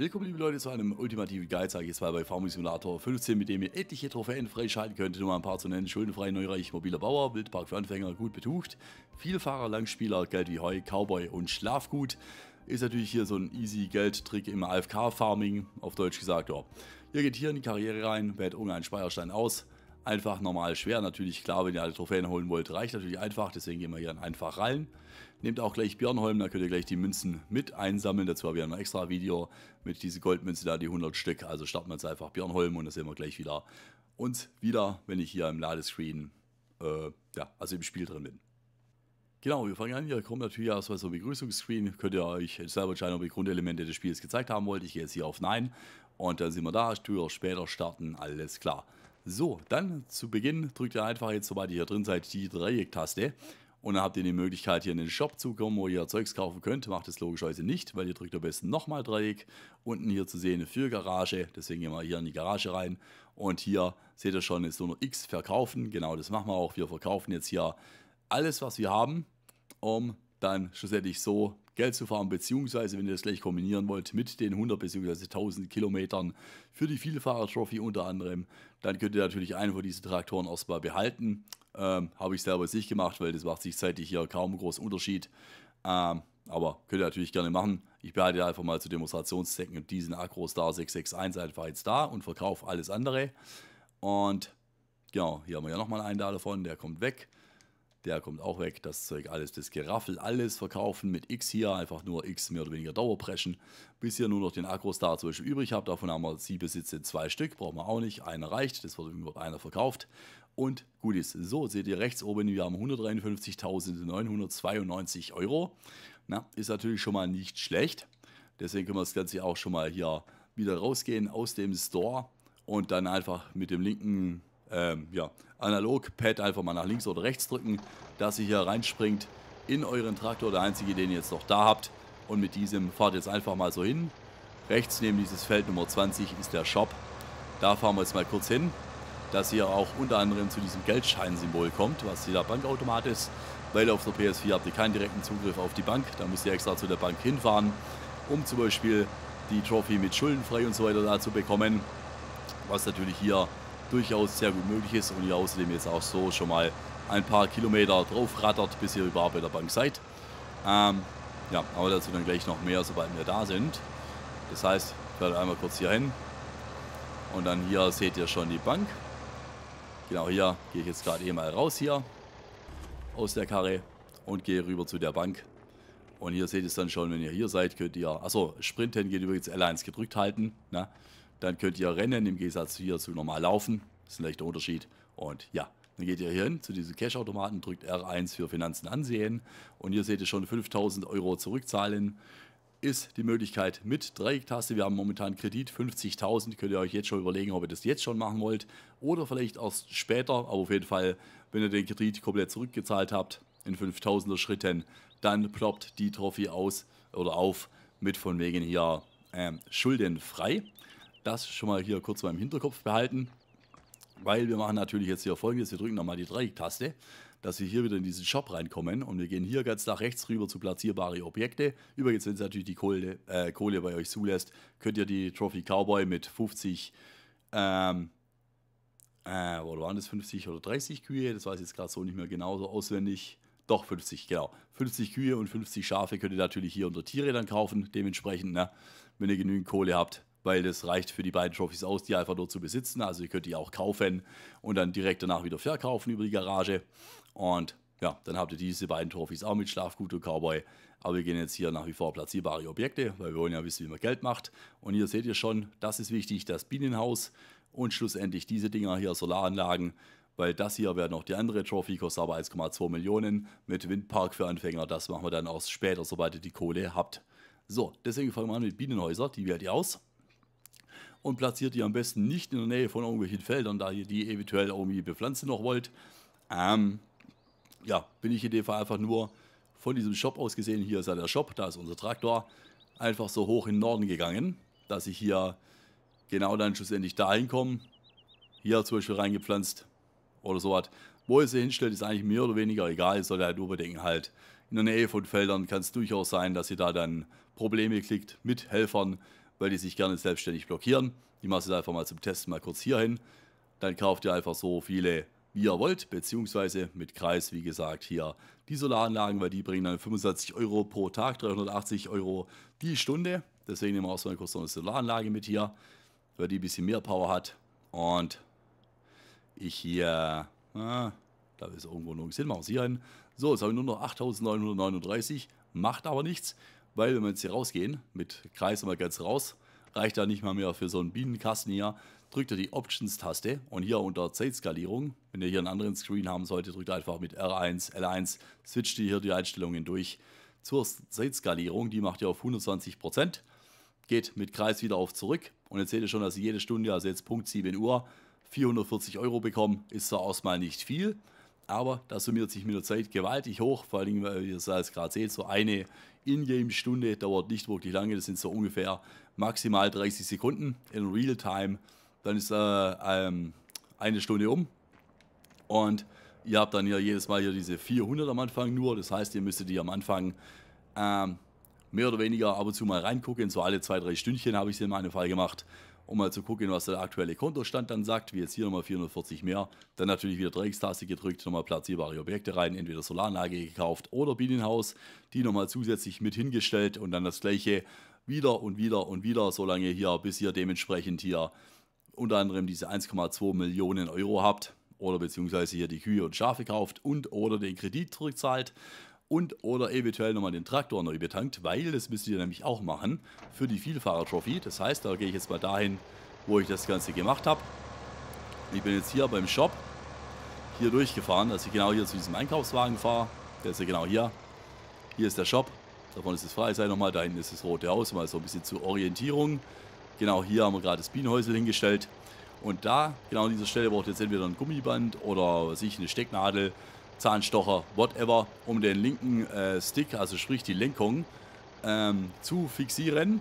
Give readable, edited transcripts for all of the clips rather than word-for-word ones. Willkommen liebe Leute zu einem ultimativen Guide, sage ich jetzt mal, bei Farming Simulator 15, mit dem ihr etliche Trophäen freischalten könnt, nur mal ein paar zu nennen. Schuldenfrei, neureich, mobiler Bauer, Wildpark für Anfänger, gut betucht, Vielfahrer, Langspieler, Geld wie Heu, Cowboy und Schlafgut. Ist natürlich hier so ein easy Geldtrick im AFK-Farming, auf Deutsch gesagt, ja. Ihr geht hier in die Karriere rein, wählt irgendeinen Speicherstein aus. Einfach normal schwer, natürlich klar, wenn ihr alle Trophäen holen wollt, reicht natürlich einfach, deswegen gehen wir hier dann einfach rein. Nehmt auch gleich Björnholm, da könnt ihr gleich die Münzen mit einsammeln, dazu habe ich ein extra Video mit diese Goldmünze da, die 100 Stück, also starten wir jetzt einfach Björnholm und das sehen wir gleich wieder. Und wieder, wenn ich hier im Ladescreen, ja, also im Spiel drin bin. Genau, wir fangen an, hier kommt natürlich erstmal so ein Begrüßungsscreen, könnt ihr euch selber entscheiden, ob ihr Grundelemente des Spiels gezeigt haben wollt, ich gehe jetzt hier auf Nein und dann sind wir da, Tür später starten, alles klar. So, dann zu Beginn drückt ihr einfach jetzt, sobald ihr hier drin seid, die Dreieck-Taste und dann habt ihr die Möglichkeit, hier in den Shop zu kommen, wo ihr Zeugs kaufen könnt. Macht es logischerweise nicht, weil ihr drückt am besten nochmal Dreieck. Unten hier zu sehen für Garage, deswegen gehen wir hier in die Garage rein und hier seht ihr schon, ist nur noch X verkaufen. Genau, das machen wir auch. Wir verkaufen jetzt hier alles, was wir haben, um dann schlussendlich so Geld zu fahren, beziehungsweise wenn ihr das gleich kombinieren wollt mit den 100 bzw. 1000 Kilometern für die Vielfahrer-Trophy unter anderem, dann könnt ihr natürlich einen von diesen Traktoren erstmal behalten. Habe ich selber jetzt nicht gemacht, weil das macht sich zeitlich hier kaum groß Unterschied. Aber könnt ihr natürlich gerne machen. Ich behalte einfach mal zu Demonstrationszwecken diesen AgroStar 661 einfach jetzt da und verkaufe alles andere. Und genau, hier haben wir ja nochmal einen da davon, der kommt weg. Der kommt auch weg, das Zeug alles, das Geraffel, alles verkaufen mit X hier, einfach nur X mehr oder weniger Dauerpreschen, bis ihr nur noch den AgroStar zum Beispiel übrig habt. Davon haben wir 7 Sitze, 2 Stück, brauchen wir auch nicht, einer reicht, das wird irgendwo einer verkauft und gut ist. So, seht ihr rechts oben, wir haben 153.992 Euro, na, ist natürlich schon mal nicht schlecht, deswegen können wir das Ganze auch schon mal hier wieder rausgehen aus dem Store und dann einfach mit dem linken ja, Analog-Pad einfach mal nach links oder rechts drücken, dass ihr hier reinspringt in euren Traktor, der einzige, den ihr jetzt noch da habt. Und mit diesem fahrt jetzt einfach mal so hin. Rechts neben dieses Feld Nummer 20 ist der Shop. Da fahren wir jetzt mal kurz hin, dass ihr auch unter anderem zu diesem Geldscheinsymbol kommt, was hier der Bankautomat ist. Weil auf der PS4 habt ihr keinen direkten Zugriff auf die Bank. Da müsst ihr extra zu der Bank hinfahren, um zum Beispiel die Trophy mit Schuldenfrei und so weiter da zu bekommen. Was natürlich hier durchaus sehr gut möglich ist und ihr außerdem jetzt auch so schon mal ein paar Kilometer drauf rattert, bis ihr überhaupt bei der Bank seid. Ja, aber dazu dann gleich noch mehr, sobald wir da sind. Das heißt, fährt einmal kurz hier hin und dann hier seht ihr schon die Bank. Genau hier gehe ich jetzt gerade eben mal raus hier aus der Karre und gehe rüber zu der Bank. Und hier seht ihr es dann schon, wenn ihr hier seid, könnt ihr, achso, Sprinten geht übrigens L1 gedrückt halten, ne? Dann könnt ihr rennen, im Gegensatz hier zu normal laufen. Das ist ein leichter Unterschied. Und ja, dann geht ihr hier hin zu diesem Cash-Automaten, drückt R1 für Finanzen ansehen. Und hier seht ihr schon 5.000 Euro zurückzahlen. Ist die Möglichkeit mit Dreiecktaste. Wir haben momentan Kredit 50.000. Könnt ihr euch jetzt schon überlegen, ob ihr das jetzt schon machen wollt. Oder vielleicht erst später. Aber auf jeden Fall, wenn ihr den Kredit komplett zurückgezahlt habt, in 5.000er Schritten, dann ploppt die Trophy aus oder auf mit von wegen hier schuldenfrei. Das schon mal hier kurz mal im Hinterkopf behalten, weil wir machen natürlich jetzt hier Folgendes, wir drücken nochmal die Dreiecktaste, dass wir hier wieder in diesen Shop reinkommen und wir gehen hier ganz nach rechts rüber zu platzierbare Objekte. Übrigens, wenn es natürlich die Kohle bei euch zulässt, könnt ihr die Trophy Cowboy mit 50, oder waren das 50 oder 30 Kühe, das weiß ich jetzt gerade so nicht mehr genauso auswendig. Doch, 50, genau. 50 Kühe und 50 Schafe könnt ihr natürlich hier unter Tiere dann kaufen, dementsprechend, ne, wenn ihr genügend Kohle habt. Weil das reicht für die beiden Trophys aus, die einfach nur zu besitzen. Also ihr könnt die auch kaufen und dann direkt danach wieder verkaufen über die Garage. Und ja, dann habt ihr diese beiden Trophys auch mit Schlafgut und Cowboy. Aber wir gehen jetzt hier nach wie vor platzierbare Objekte, weil wir wollen ja wissen, wie man Geld macht. Und hier seht ihr schon, das ist wichtig, das Bienenhaus und schlussendlich diese Dinger hier, Solaranlagen. Weil das hier wäre noch die andere Trophy, kostet aber 1,2 Millionen mit Windpark für Anfänger. Das machen wir dann auch später, sobald ihr die Kohle habt. So, deswegen fangen wir an mit Bienenhäuser, die wählt ihr aus. Und platziert die am besten nicht in der Nähe von irgendwelchen Feldern, da ihr die eventuell irgendwie bepflanzen noch wollt. Ja, bin ich in dem Fall einfach nur von diesem Shop aus gesehen. Hier ist ja der Shop, da ist unser Traktor. Einfach so hoch in den Norden gegangen, dass ich hier genau dann schlussendlich da hinkomme. Hier zum Beispiel reingepflanzt oder sowas. Wo es sie hinstellt, ist eigentlich mehr oder weniger egal. Ich sollte halt nur bedenken halt, in der Nähe von Feldern kann es durchaus sein, dass ihr da dann Probleme kriegt mit Helfern, weil die sich gerne selbstständig blockieren. Die machst du einfach mal zum Testen mal kurz hier hin. Dann kauft ihr einfach so viele, wie ihr wollt, beziehungsweise mit Kreis, wie gesagt, hier die Solaranlagen, weil die bringen dann 25 Euro pro Tag, 380 Euro die Stunde. Deswegen nehmen wir auch so eine kurz noch eine Solaranlage mit hier, weil die ein bisschen mehr Power hat. Und ich hier, da ist irgendwo noch Sinn, machen wir es hier hin. So, jetzt habe ich nur noch 8.939, macht aber nichts, weil wenn wir jetzt hier rausgehen, mit Kreis mal ganz raus, reicht da nicht mal mehr für so einen Bienenkasten hier. Drückt ihr die Options-Taste und hier unter Zeitskalierung, wenn ihr hier einen anderen Screen haben solltet, drückt einfach mit R1, L1, switcht ihr hier die Einstellungen durch zur Zeitskalierung, die macht ihr auf 120%, geht mit Kreis wieder auf zurück und jetzt seht ihr schon, dass ihr jede Stunde, also jetzt Punkt 7 Uhr, 440 Euro bekommen, ist zwar erstmal nicht viel, aber das summiert sich mit der Zeit gewaltig hoch, vor allem, weil ihr es gerade seht, so eine Ingame-Stunde dauert nicht wirklich lange, das sind so ungefähr maximal 30 Sekunden in Real-Time. Dann ist eine Stunde um und ihr habt dann ja jedes Mal hier diese 400 am Anfang nur. Das heißt, ihr müsstet die am Anfang mehr oder weniger ab und zu mal reingucken. So alle 2-3 Stündchen habe ich es in meinem Fall gemacht, um mal zu gucken, was der aktuelle Kontostand dann sagt. Wie jetzt hier nochmal 440 mehr. Dann natürlich wieder Dreieckstaste gedrückt, nochmal platzierbare Objekte rein. Entweder Solaranlage gekauft oder Bienenhaus. Die nochmal zusätzlich mit hingestellt und dann das gleiche wieder und wieder und wieder, solange hier bis hier dementsprechend hier unter anderem diese 1,2 Millionen Euro habt oder beziehungsweise hier die Kühe und Schafe kauft und oder den Kredit zurückzahlt und oder eventuell nochmal den Traktor neu betankt, weil das müsst ihr nämlich auch machen für die Vielfahrer-Trophy. Das heißt, da gehe ich jetzt mal dahin, wo ich das Ganze gemacht habe. Ich bin jetzt hier beim Shop hier durchgefahren, dass ich genau hier zu diesem Einkaufswagen fahre. Der ist ja genau hier. Hier ist der Shop. Davon ist das Freisei nochmal. Da hinten ist das Rote Haus, mal so ein bisschen zur Orientierung. Genau hier haben wir gerade das Bienenhäusel hingestellt und da, genau an dieser Stelle, braucht ihr jetzt entweder ein Gummiband oder was weiß ich, eine Stecknadel, Zahnstocher, whatever, um den linken Stick, also sprich die Lenkung, zu fixieren.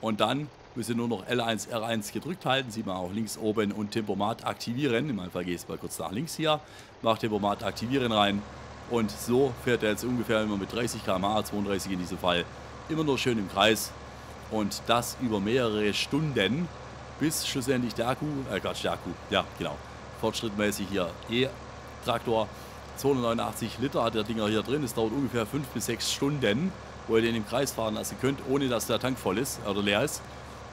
Und dann müsst ihr nur noch L1, R1 gedrückt halten, sieht man auch links oben, und Tempomat aktivieren. Im Fall geht es mal kurz nach links hier, macht Tempomat aktivieren rein und so fährt er jetzt ungefähr immer mit 30 km/h, 32 in diesem Fall, immer nur schön im Kreis. Und das über mehrere Stunden, bis schlussendlich der Akku, fortschrittmäßig hier E-Traktor, 289 Liter hat der Dinger hier drin. Es dauert ungefähr 5 bis 6 Stunden, wo ihr den im Kreis fahren lassen könnt, ohne dass der Tank voll ist oder leer ist.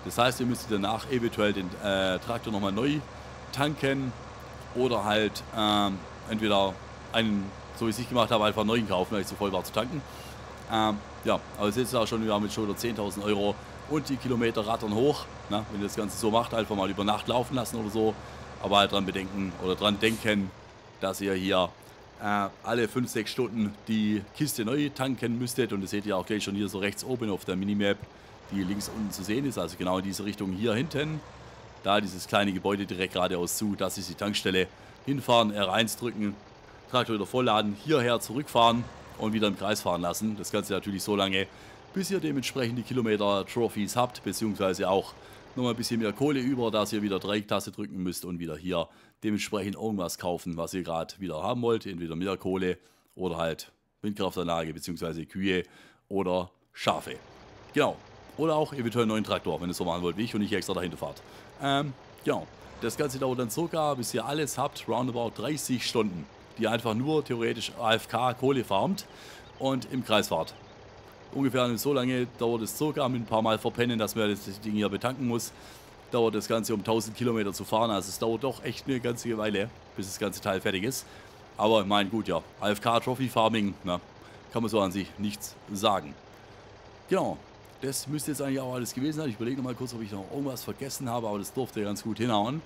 Das heißt, ihr müsst danach eventuell den Traktor nochmal neu tanken oder halt entweder einen, so wie ich es gemacht habe, einfach einen neuen kaufen, weil ich zu voll war zu tanken. Ja, aber es ist ja schon, wir haben jetzt schon über 10.000 Euro und die Kilometer rattern hoch. Na, wenn ihr das Ganze so macht, einfach mal über Nacht laufen lassen oder so. Aber halt dran denken, dass ihr hier alle 5-6 Stunden die Kiste neu tanken müsstet. Und das seht ihr auch gleich schon hier so rechts oben auf der Minimap, die links unten zu sehen ist. Also genau in diese Richtung hier hinten. Da dieses kleine Gebäude direkt geradeaus zu, das ist die Tankstelle. Hinfahren, R1 drücken, Traktor wieder vollladen, hierher zurückfahren und wieder im Kreis fahren lassen. Das Ganze natürlich so lange, bis ihr dementsprechend die Kilometer-Trophies habt, beziehungsweise auch nochmal ein bisschen mehr Kohle über, dass ihr wieder Dreiecktaste drücken müsst und wieder hier dementsprechend irgendwas kaufen, was ihr gerade wieder haben wollt. Entweder mehr Kohle oder halt Windkraftanlage, beziehungsweise Kühe oder Schafe. Genau. Oder auch eventuell einen neuen Traktor, wenn ihr es so machen wollt wie ich und nicht extra dahinter fahrt. Genau. Das Ganze dauert dann sogar, bis ihr alles habt, roundabout 30 Stunden. Die einfach nur theoretisch AFK Kohle farmt und im Kreis fahrt. Ungefähr so lange dauert es sogar mit ein paar Mal verpennen, dass man das Ding hier betanken muss. Dauert das Ganze um 1000 Kilometer zu fahren, also es dauert doch echt eine ganze Weile, bis das ganze Teil fertig ist. Aber ich meine, gut, ja, AFK Trophy Farming, na, kann man so an sich nichts sagen. Genau, das müsste jetzt eigentlich auch alles gewesen sein. Ich überlege nochmal kurz, ob ich noch irgendwas vergessen habe, aber das durfte ganz gut hinhauen.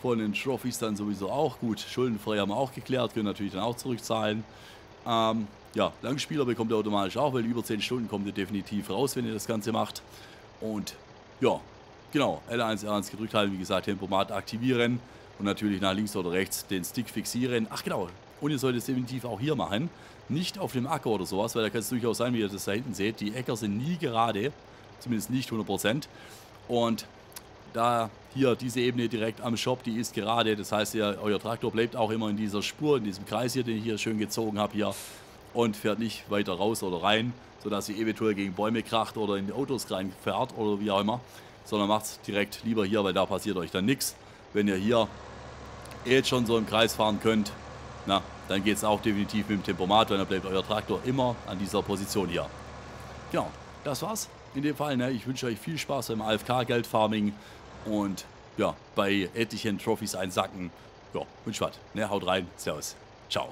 Von den Trophies dann sowieso auch gut. Schuldenfrei haben wir auch geklärt, können natürlich dann auch zurückzahlen. Ja, Langspieler bekommt ihr automatisch auch, weil über 10 Stunden kommt ihr definitiv raus, wenn ihr das Ganze macht. Und ja, genau, L1, R1 gedrückt halten, wie gesagt, Tempomat aktivieren und natürlich nach links oder rechts den Stick fixieren. Ach genau, und ihr solltet es definitiv auch hier machen, nicht auf dem Acker oder sowas, weil da kann es durchaus sein, wie ihr das da hinten seht, die Äcker sind nie gerade, zumindest nicht 100%. Und da hier diese Ebene direkt am Shop, die ist gerade, das heißt, euer Traktor bleibt auch immer in dieser Spur, in diesem Kreis hier, den ich hier schön gezogen habe hier, und fährt nicht weiter raus oder rein, sodass ihr eventuell gegen Bäume kracht oder in die Autos reinfährt oder wie auch immer. sondern macht es direkt lieber hier, weil da passiert euch dann nichts. Wenn ihr hier jetzt schon so im Kreis fahren könnt, na, dann geht es auch definitiv mit dem Tempomat, weil dann bleibt euer Traktor immer an dieser Position hier. Genau, das war's in dem Fall. Ne? Ich wünsche euch viel Spaß beim AFK-Geldfarming und ja, bei etlichen Trophys einsacken. Ja, wünscht was. Ne? Haut rein, servus, ciao.